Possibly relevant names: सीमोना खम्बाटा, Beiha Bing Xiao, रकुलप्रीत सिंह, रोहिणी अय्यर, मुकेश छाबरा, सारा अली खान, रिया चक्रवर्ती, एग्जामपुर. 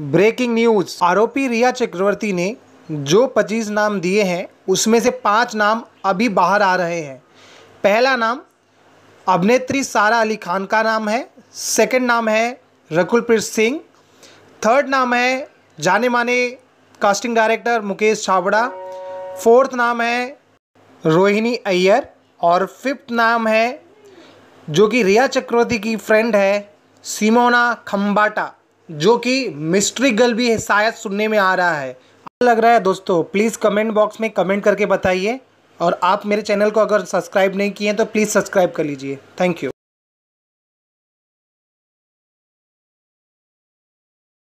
Breaking news. आरोपी रिया चक्रवर्ती ने जो 25 नाम दिए हैं उसमें से 5 नाम अभी बाहर आ रहे हैं। पहला नाम अभिनेत्री सारा अली खान का नाम है, सेकंड नाम है रकुलप्रीत सिंह, थर्ड नाम है जाने माने casting director मुकेश छाबरा, fourth नाम है रोहिणी अय्यर और फिफ्थ नाम है जो कि रिया चक्रवर्ती की फ्रेंड है सीमोना खम्बाटा, जो कि मिस्ट्री गर्ल भी है शायद, सुनने में आ रहा है। लग रहा है दोस्तों, प्लीज़ कमेंट बॉक्स में कमेंट करके बताइए और आप मेरे चैनल को अगर सब्सक्राइब नहीं किए हैं तो प्लीज़ सब्सक्राइब कर लीजिए। Thank you.